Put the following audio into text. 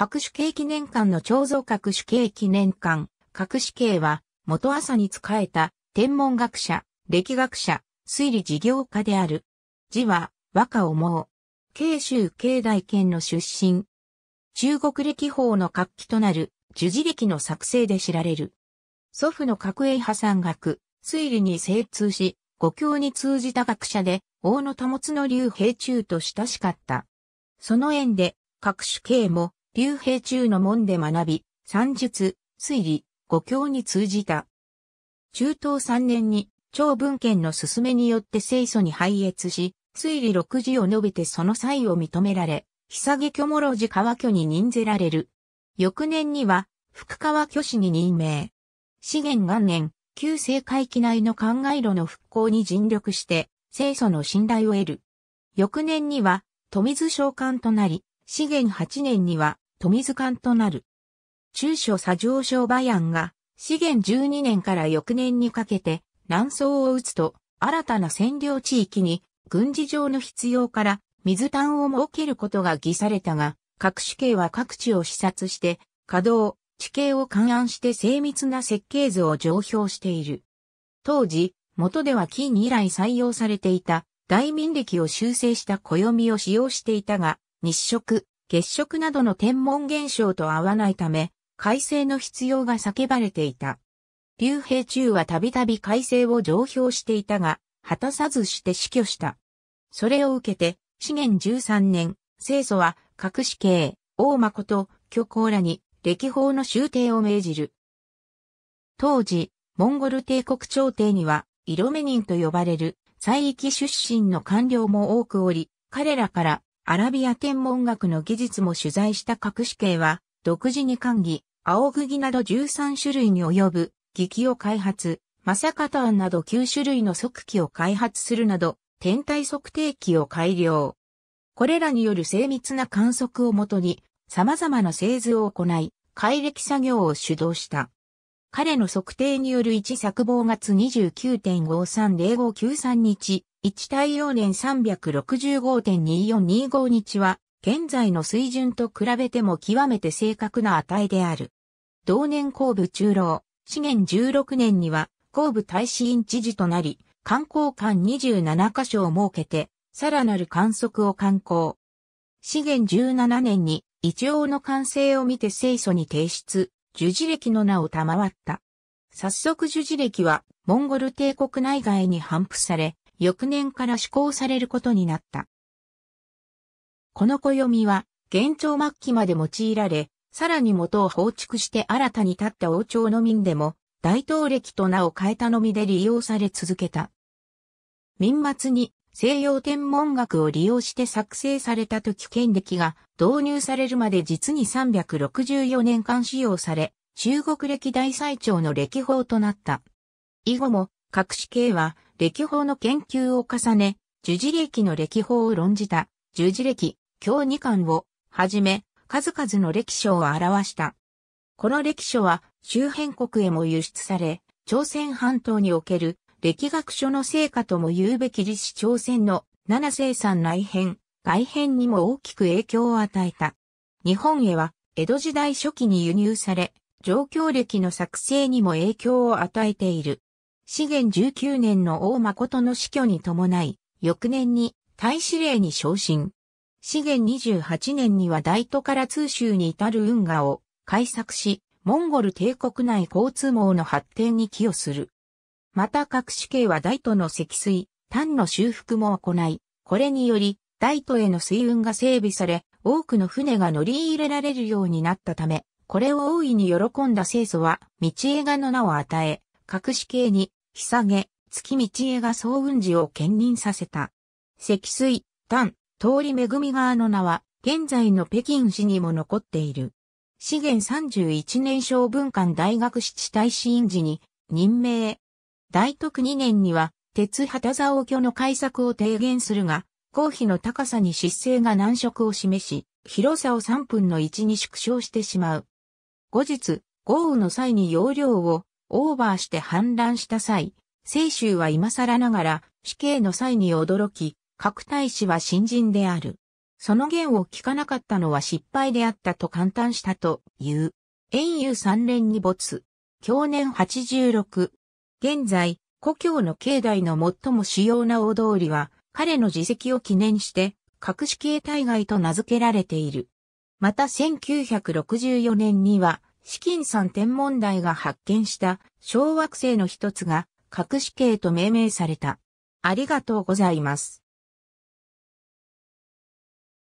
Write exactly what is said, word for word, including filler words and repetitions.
格子形記念館の彫像格子形記念館。格子形は、元朝に仕えた、天文学者、歴学者、推理事業家である。字は、和歌をもう。慶州慶大県の出身。中国歴法の活気となる、儒事歴の作成で知られる。祖父の角栄派山学、推理に精通し、五教に通じた学者で、大野保の劉秉忠と親しかった。その縁で、格子形も、劉秉忠の門で学び、算術、推理、五教に通じた。中東さんねんに、張文献の勧めによって清祖に拝謁し、推理六字を述べてその才を認められ、久下虚母老寺川虚に任ぜられる。翌年には、福川虚子に任命。資源元年、旧政界畿内の考え炉の復興に尽力して、清祖の信頼を得る。翌年には、富津商館となり、資源はちねんには、富津館となる。中書左丞相馬銜が、資源じゅうにねんから翌年にかけて、南宋を討つと、新たな占領地域に、軍事上の必要から、水炭を設けることが議されたが、格子形は各地を視察して、稼働、地形を勘案して精密な設計図を上評している。当時、元では金以来採用されていた、大民暦を修正した暦を使用していたが、日食、月食などの天文現象と合わないため、改正の必要が叫ばれていた。劉秉忠はたびたび改正を上評していたが、果たさずして死去した。それを受けて、資源じゅうさんねん、清祖は、格子形、王誠、巨高らに、歴法の修訂を命じる。当時、モンゴル帝国朝廷には、色目人と呼ばれる、西域出身の官僚も多くおり、彼らから、アラビア天文学の技術も取材した格子形は、独自に漢技、青釘などじゅうさんしゅるいに及ぶ、技器を開発、正方などきゅうしゅるいの測器を開発するなど、天体測定器を改良。これらによる精密な観測をもとに、様々な製図を行い、改暦作業を主導した。彼の測定によるいちさくぼうがつ にじゅうきゅうてんごさんまるごきゅうさんにち、いちたいようねん さんびゃくろくじゅうごてんにーよんにーごにちは、現在の水準と比べても極めて正確な値である。同年工部中老、資源じゅうろくねんには、工部大使院知事となり、観光館にじゅうななかしょを設けて、さらなる観測を刊行。資源じゅうななねんに、一応の完成を見て清祖に提出、儒事歴の名を賜った。早速儒事歴は、モンゴル帝国内外に頒布され、翌年から施行されることになった。この暦は、元朝末期まで用いられ、さらに元を放逐して新たに立った王朝の民でも、大東暦と名を変えたのみで利用され続けた。民末に西洋天文学を利用して作成された時建暦が導入されるまで実にさんびゃくろくじゅうよねんかん使用され、中国歴代最長の歴法となった。以後も格子形は歴法の研究を重ね、儒事歴の歴法を論じた、儒事歴、教二巻をはじめ、数々の歴書を表した。この歴書は周辺国へも輸出され、朝鮮半島における歴学書の成果とも言うべき李氏朝鮮の七星山内編、外編にも大きく影響を与えた。日本へは江戸時代初期に輸入され、上京歴の作成にも影響を与えている。資源じゅうきゅうねんの王誠の死去に伴い、翌年に大使令に昇進。資源にじゅうはちねんには大都から通州に至る運河を開削し、モンゴル帝国内交通網の発展に寄与する。また格子形は大都の積水、丹の修復も行い、これにより大都への水運が整備され、多くの船が乗り入れられるようになったため、これを大いに喜んだ清祖は、道枝の名を与え、格子形に、久下、月道枝総運寺を兼任させた。積水、丹、通り恵川の名は、現在の北京市にも残っている。資源さんじゅういちねん小文館大学七大使院時に任命。大徳にねんには鉄旗竿居の開削を提言するが、工費の高さに失勢が難色を示し、広さをさんぶんのいちに縮小してしまう。後日、豪雨の際に容量をオーバーして氾濫した際、清州は今更ながら死刑の際に驚き、各大使は新人である。その言を聞かなかったのは失敗であったと感嘆したという。遠遊三連に没。享年はちじゅうろく。現在、故郷の境内の最も主要な大通りは、彼の事績を記念して、格子形対街と名付けられている。またせんきゅうひゃくろくじゅうよねんには、紫金山天文台が発見した小惑星の一つが、格子形と命名された。ありがとうございます。